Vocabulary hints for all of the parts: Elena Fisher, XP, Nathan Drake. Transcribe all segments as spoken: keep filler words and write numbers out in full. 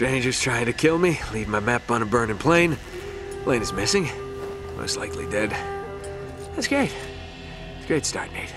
Strangers trying to kill me, leave my map on a burning plane. Elena's missing, most likely dead. That's great. It's a great start, Nate.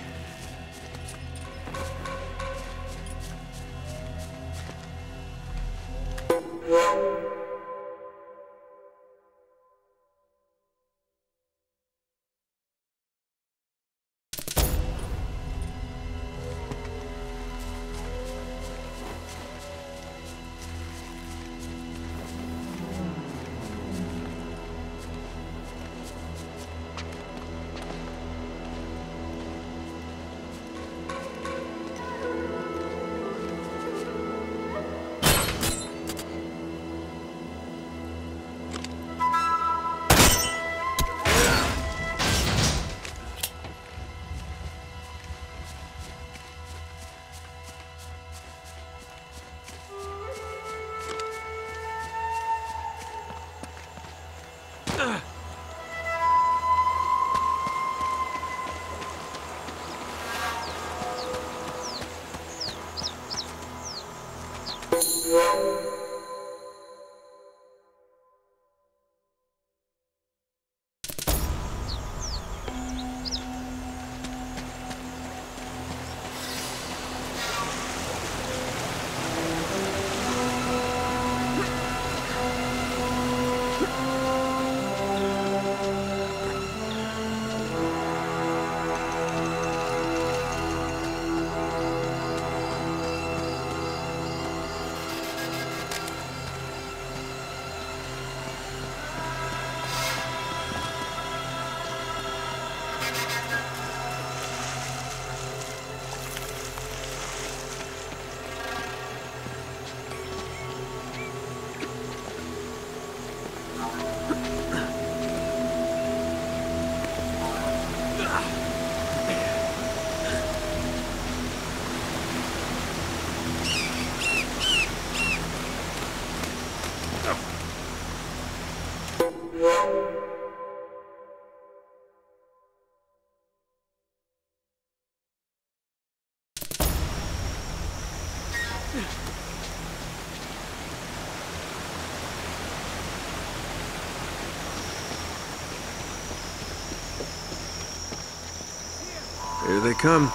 Here they come.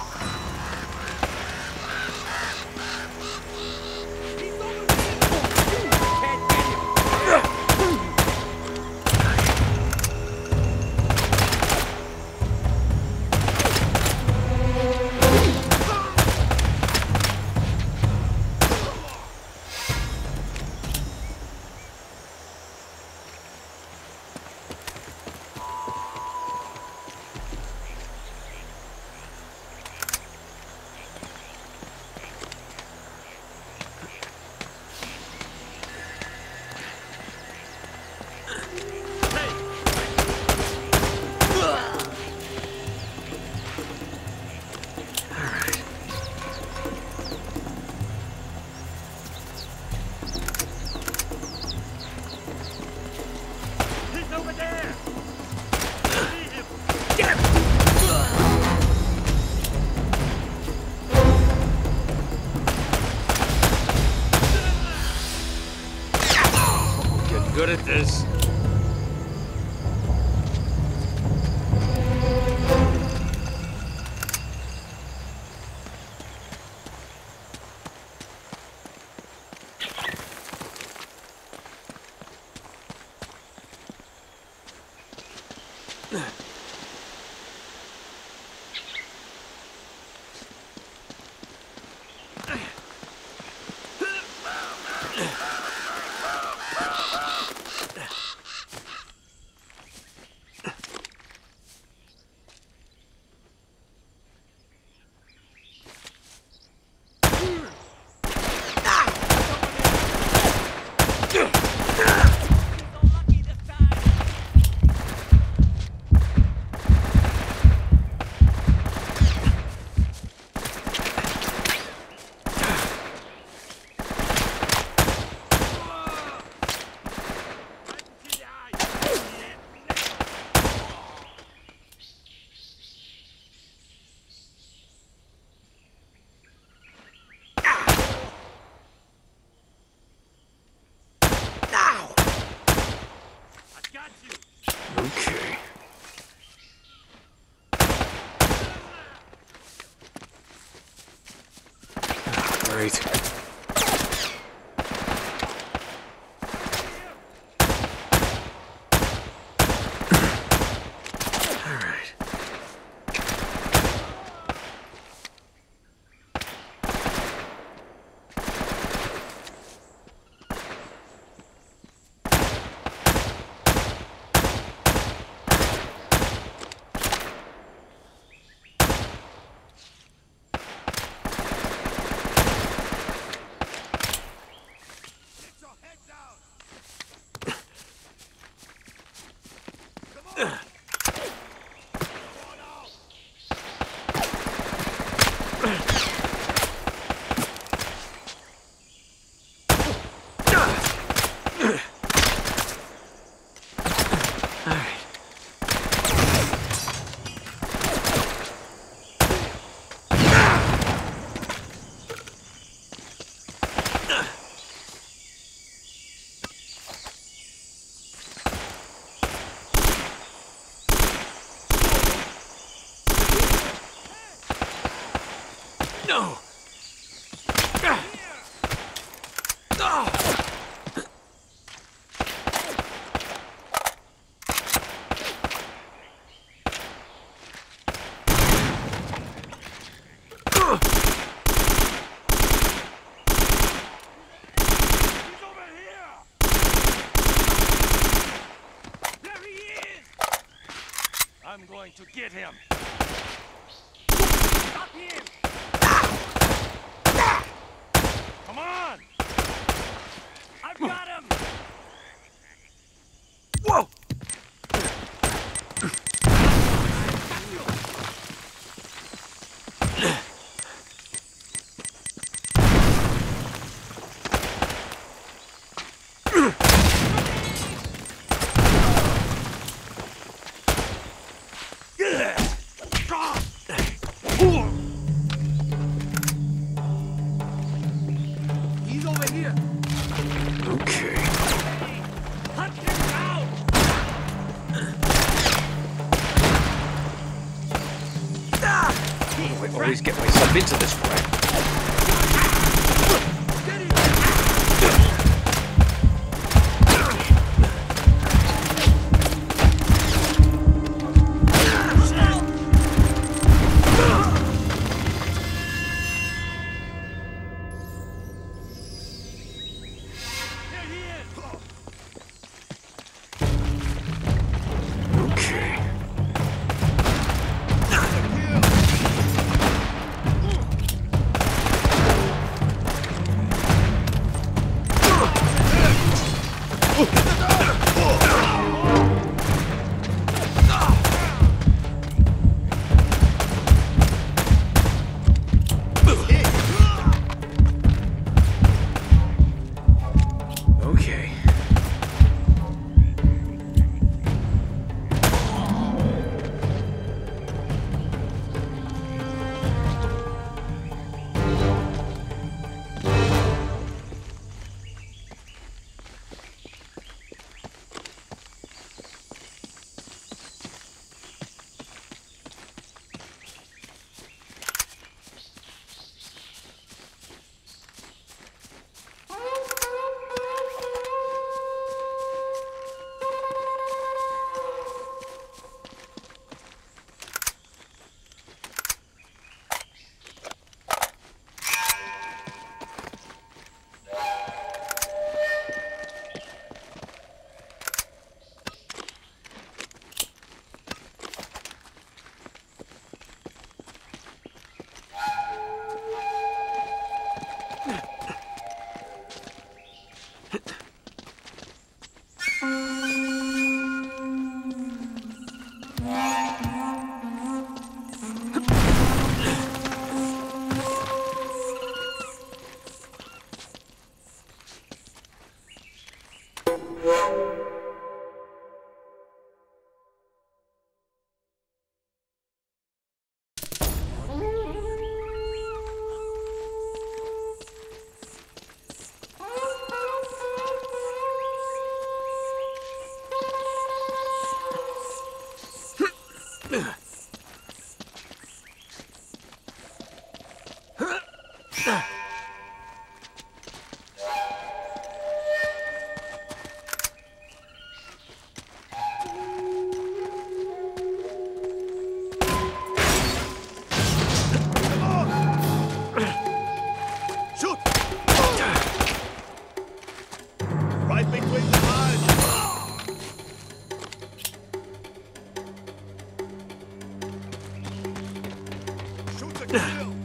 Good at this. great. No! Always get myself into this way. Whoa!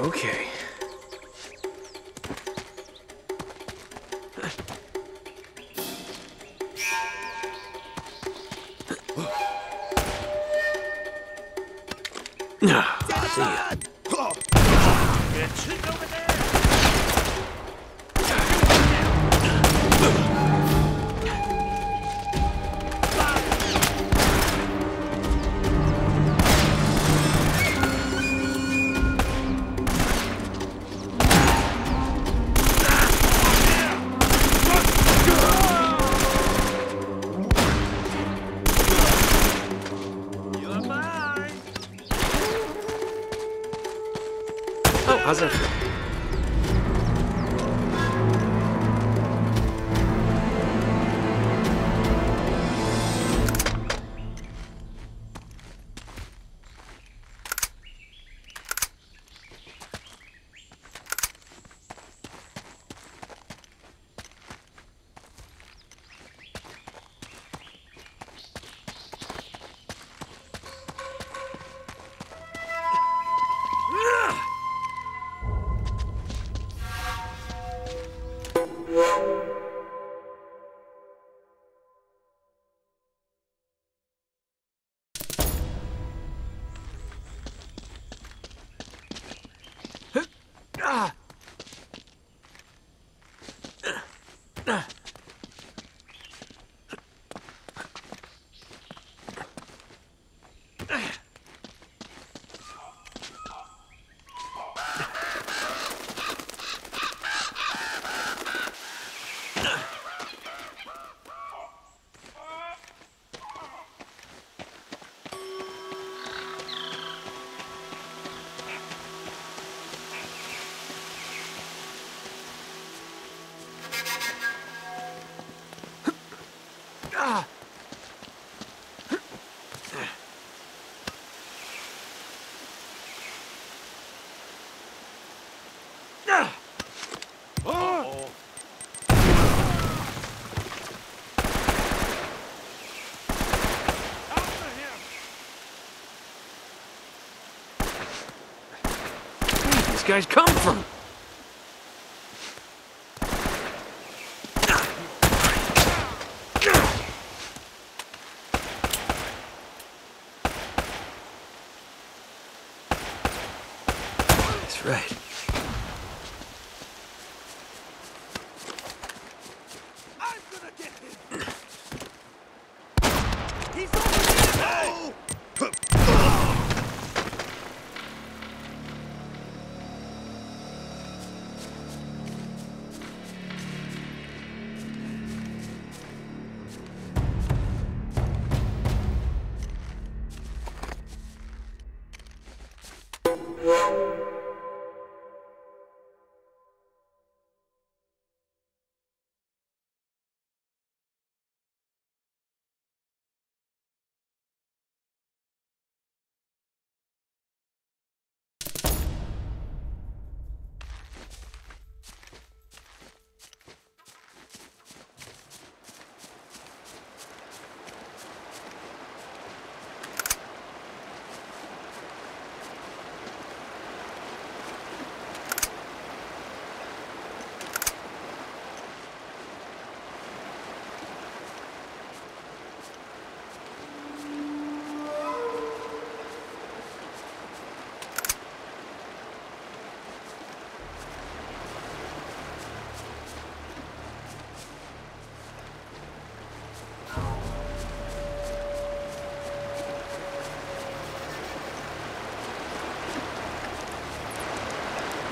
Okay. Ah, oh, see ya. Get over there! How's it? Ah! Guys come from? That's right. I'm gonna get him. He's over here. Oh.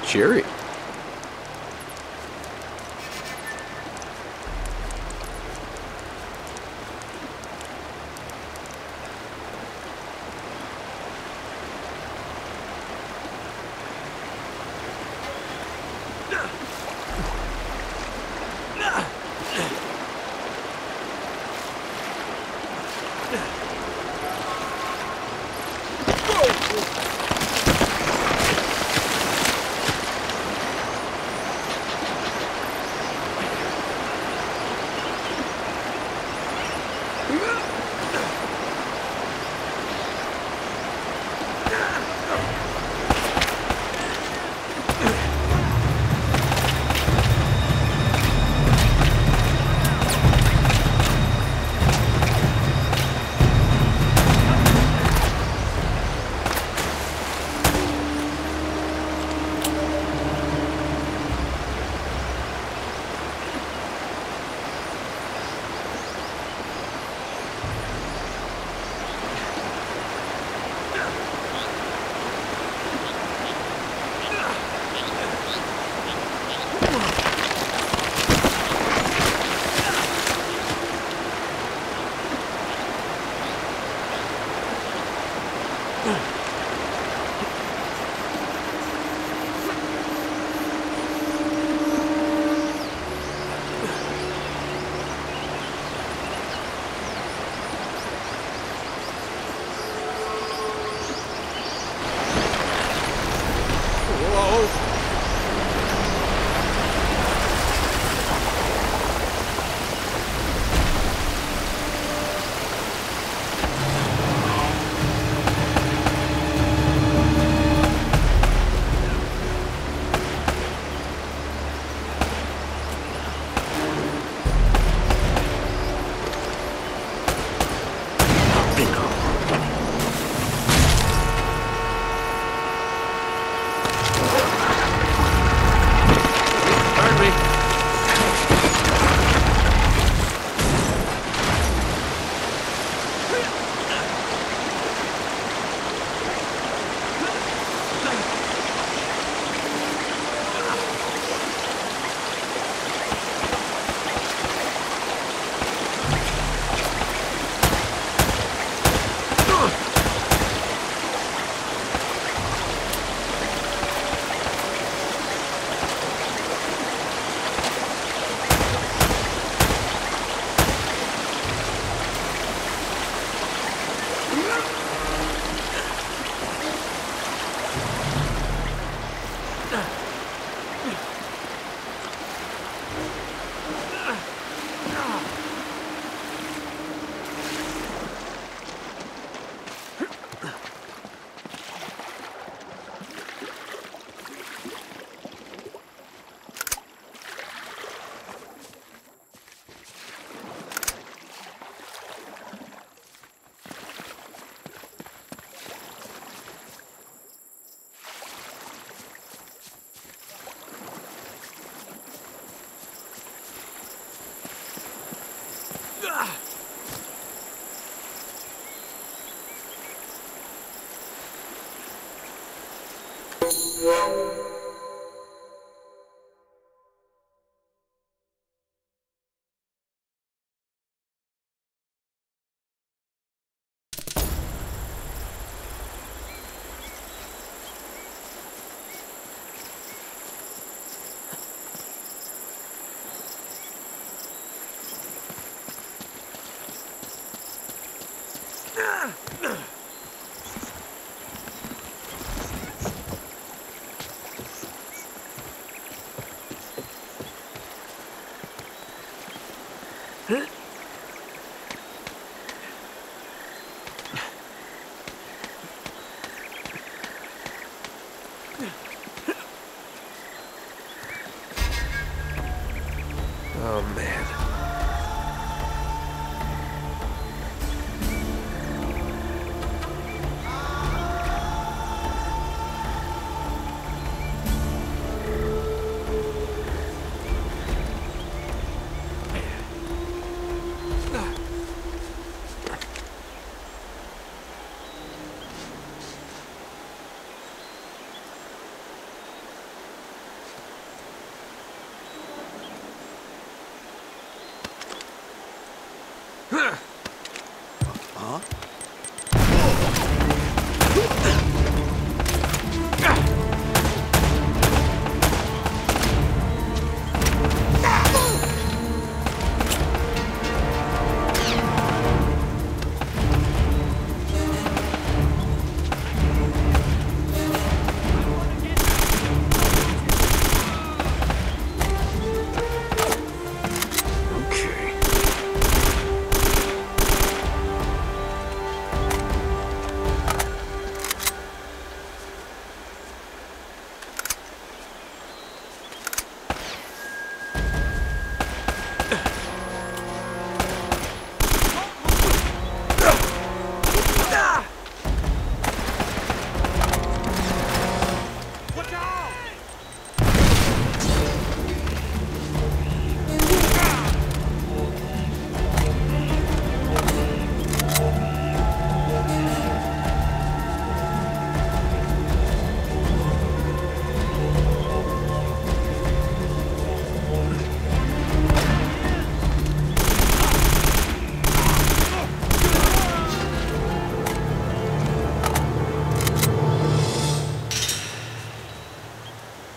cheery.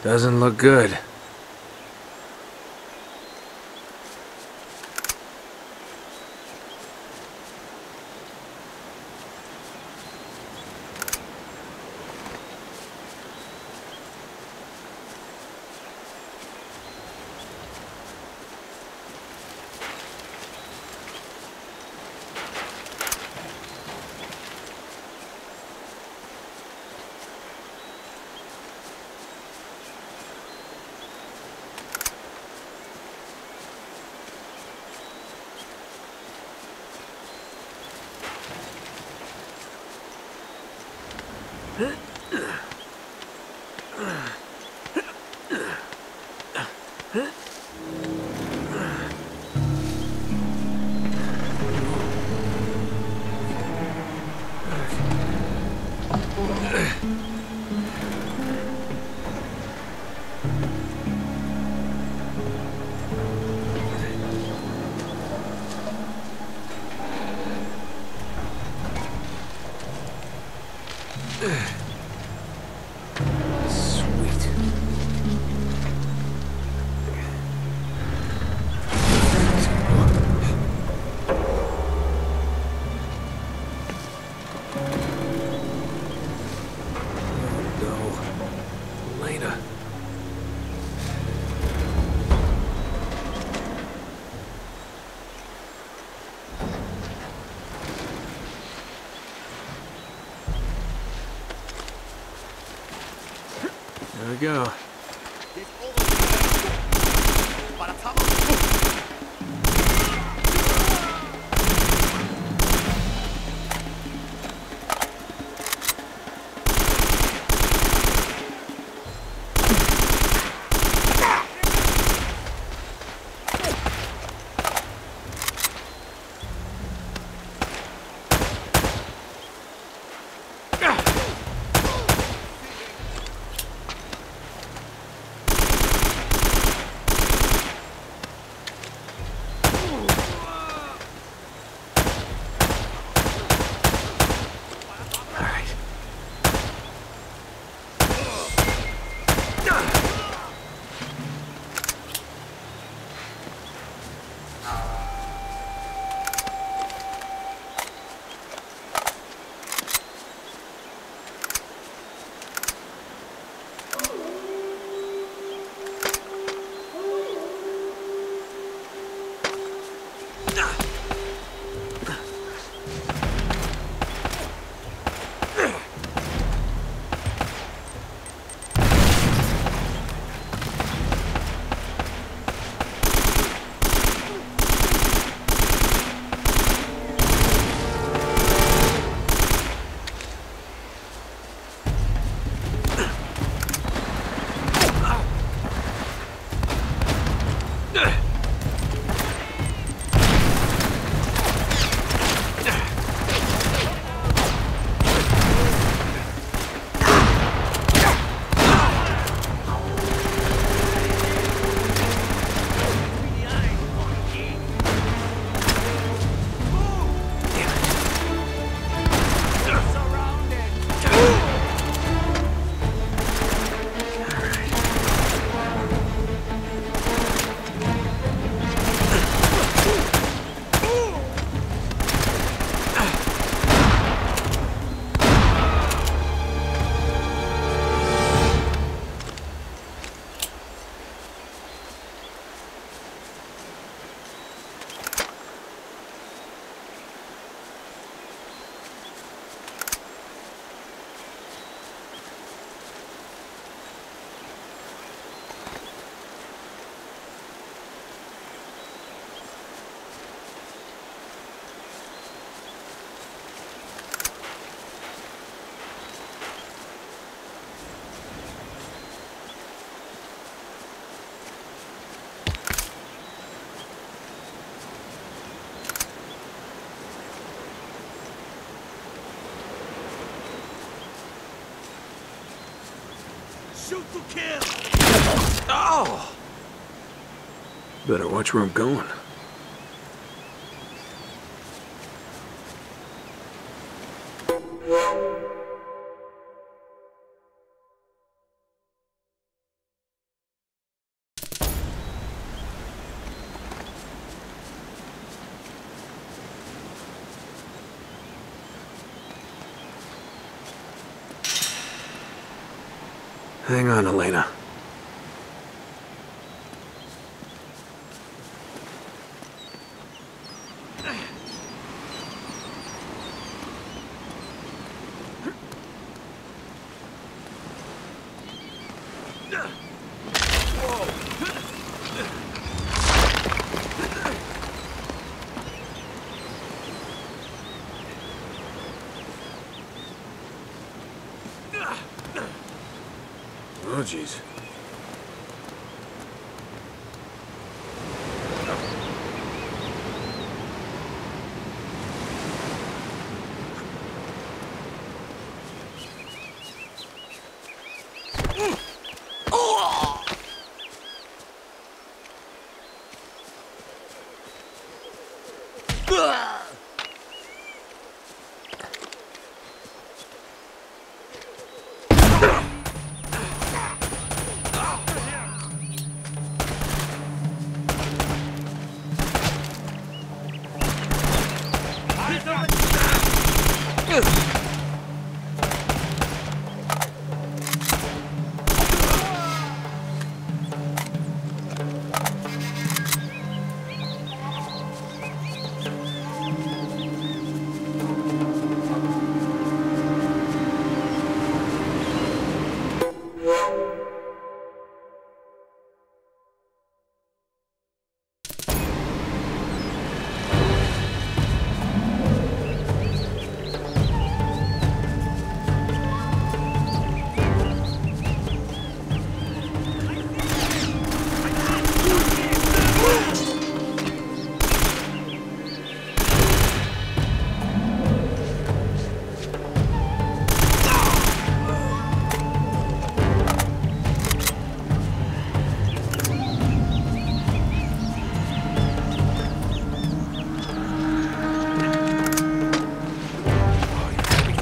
Doesn't look good. Go. Shoot to kill! Oh! Better watch where I'm going. Hang on, Elena. Oh, jeez.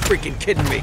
Freaking kidding me.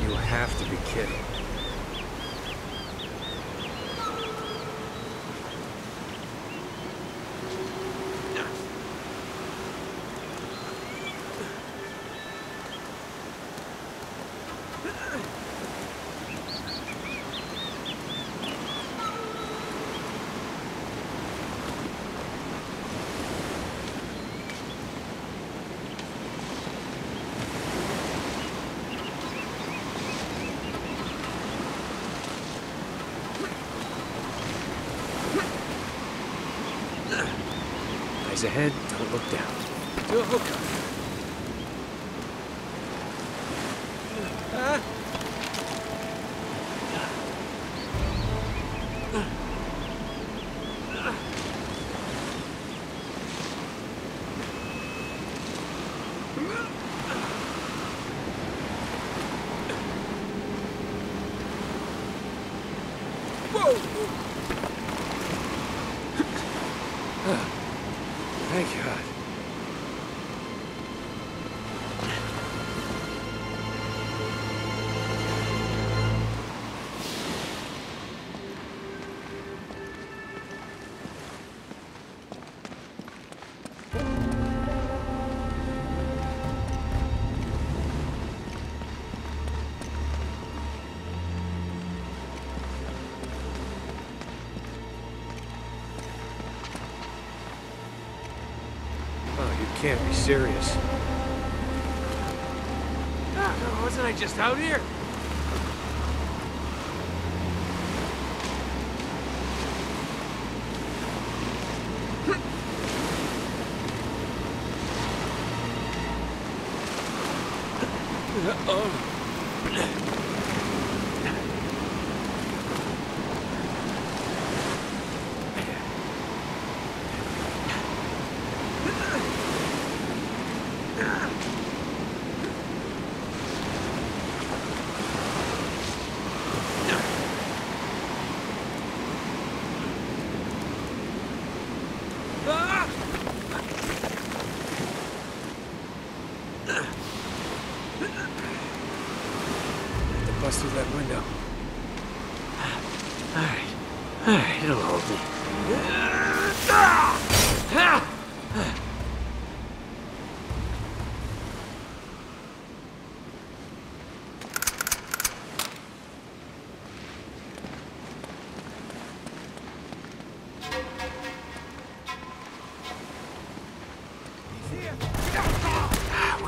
You have to be kidding. Ahead, don't look down. Do a hookup. Huh? Thank God. Can't be serious. Ah, wasn't I just out here? Through that window. All right, all right, it'll hold me. Where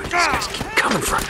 do these guys keep coming from?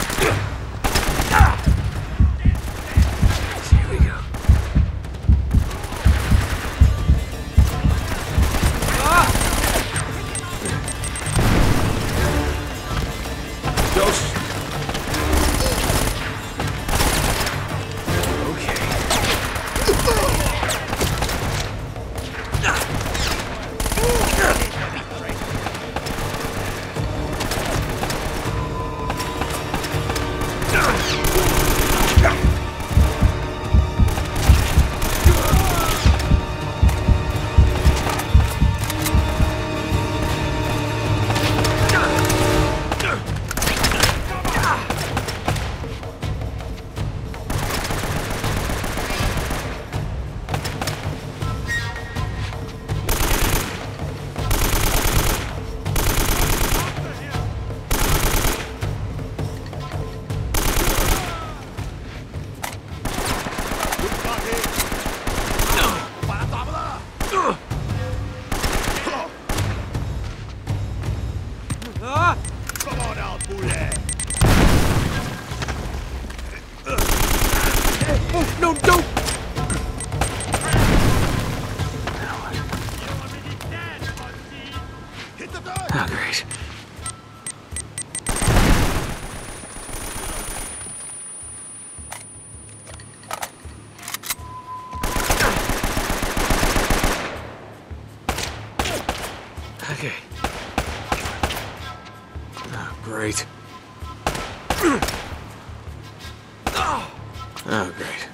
Okay. Oh, great. Oh, great.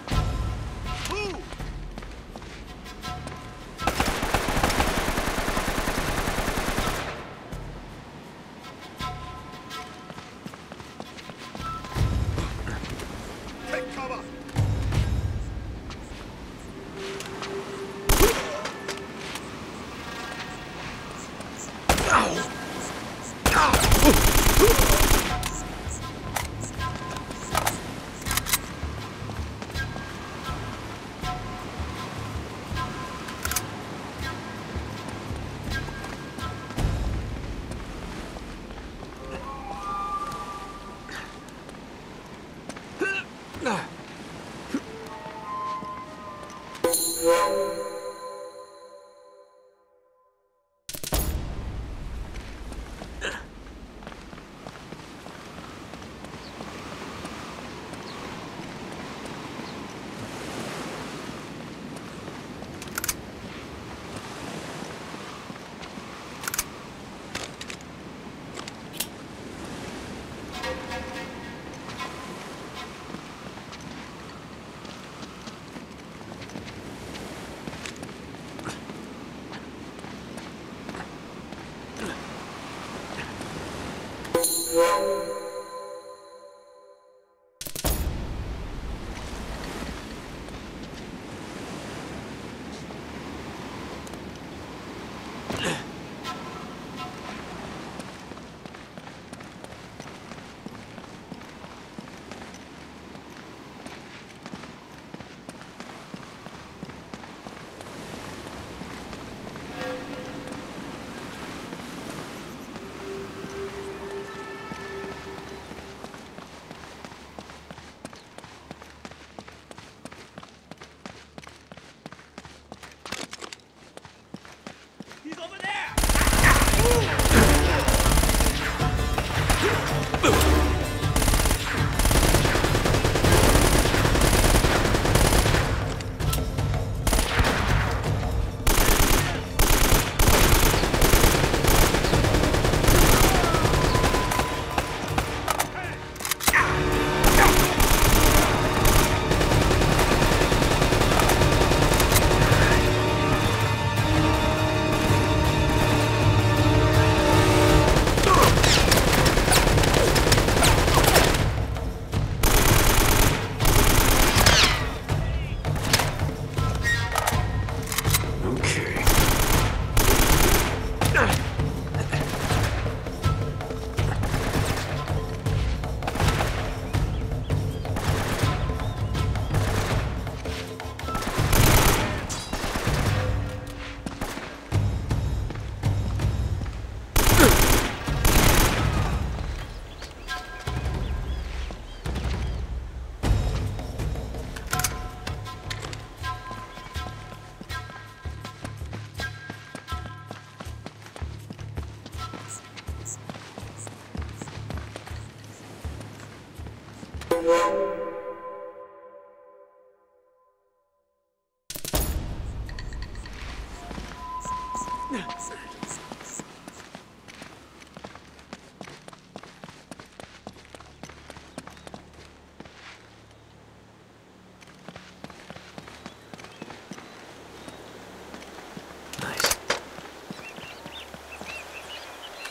Nice.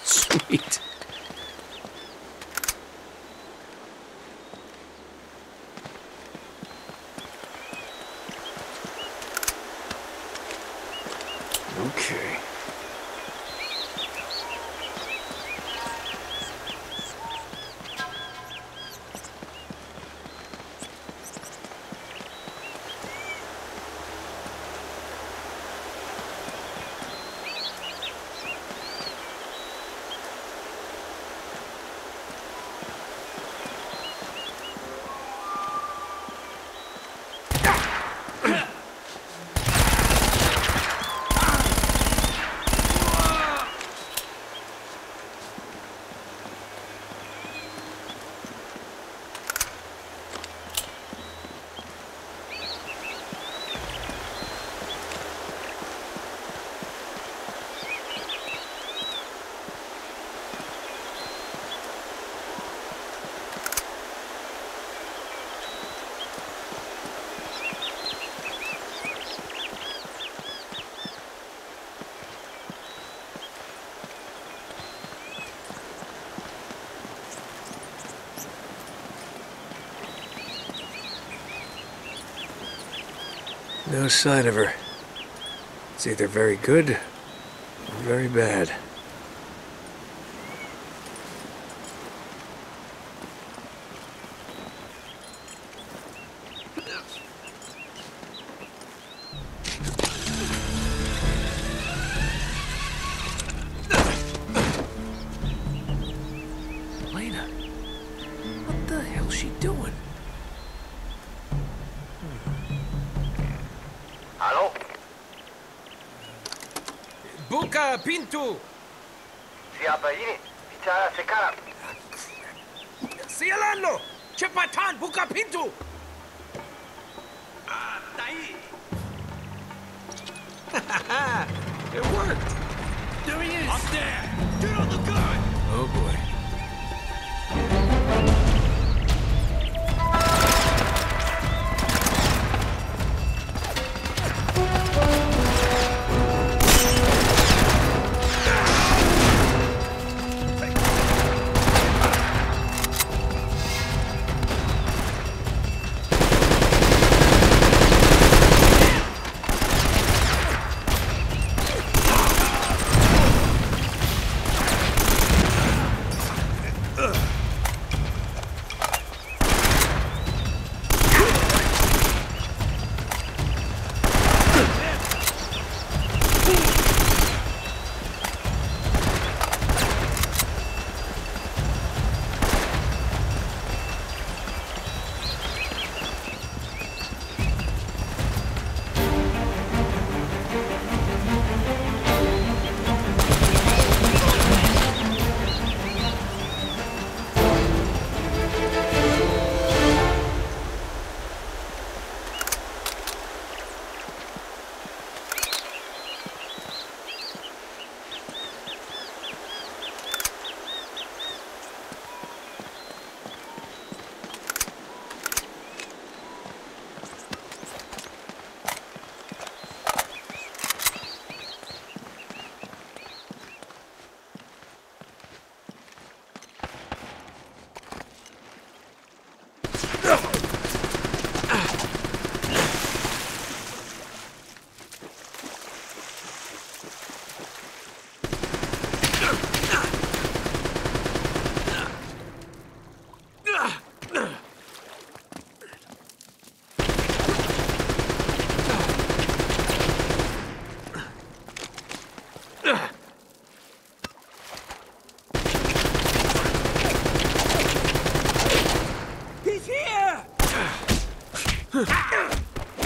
Sweet. Okay. No sign of her. It's either very good or very bad. Elena, what the hell is she doing? Buka Pintu! Ziabaini, Vitara Sekara! Sialano! Chepatan, Buka Pintu! Ah, Dai! Haha! It worked! There he is! Up there! Get on the gun! Oh boy.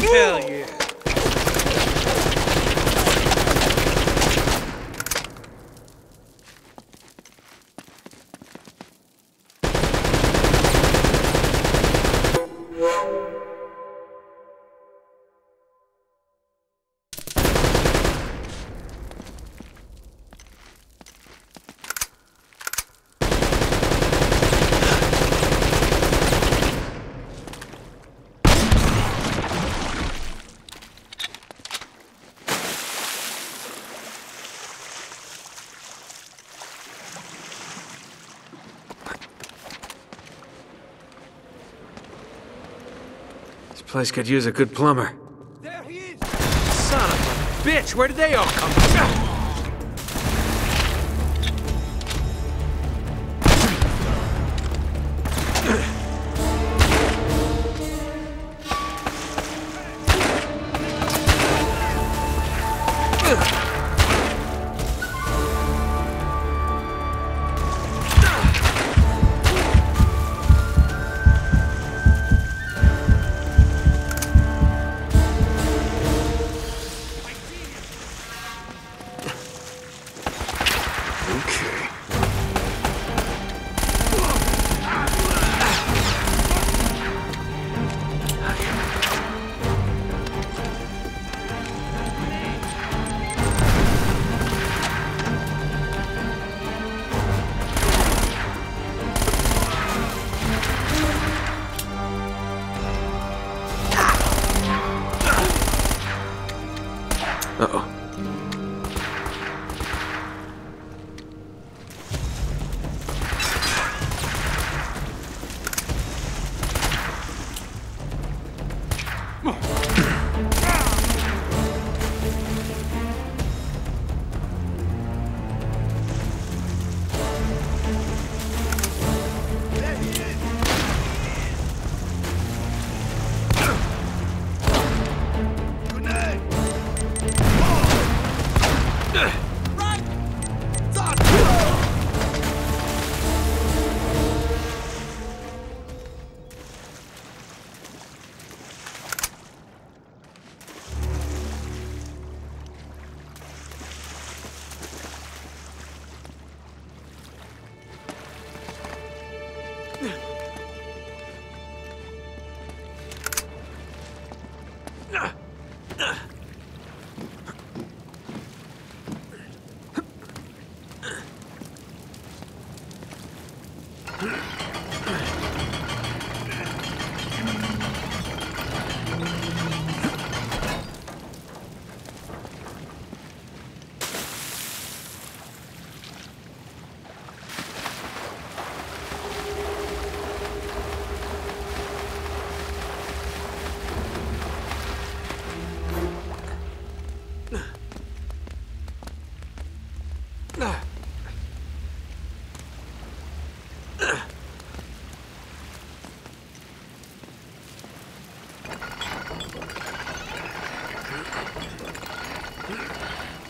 Hell yeah. This place could use a good plumber. There he is! Son of a bitch! Where did they all come from?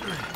All right.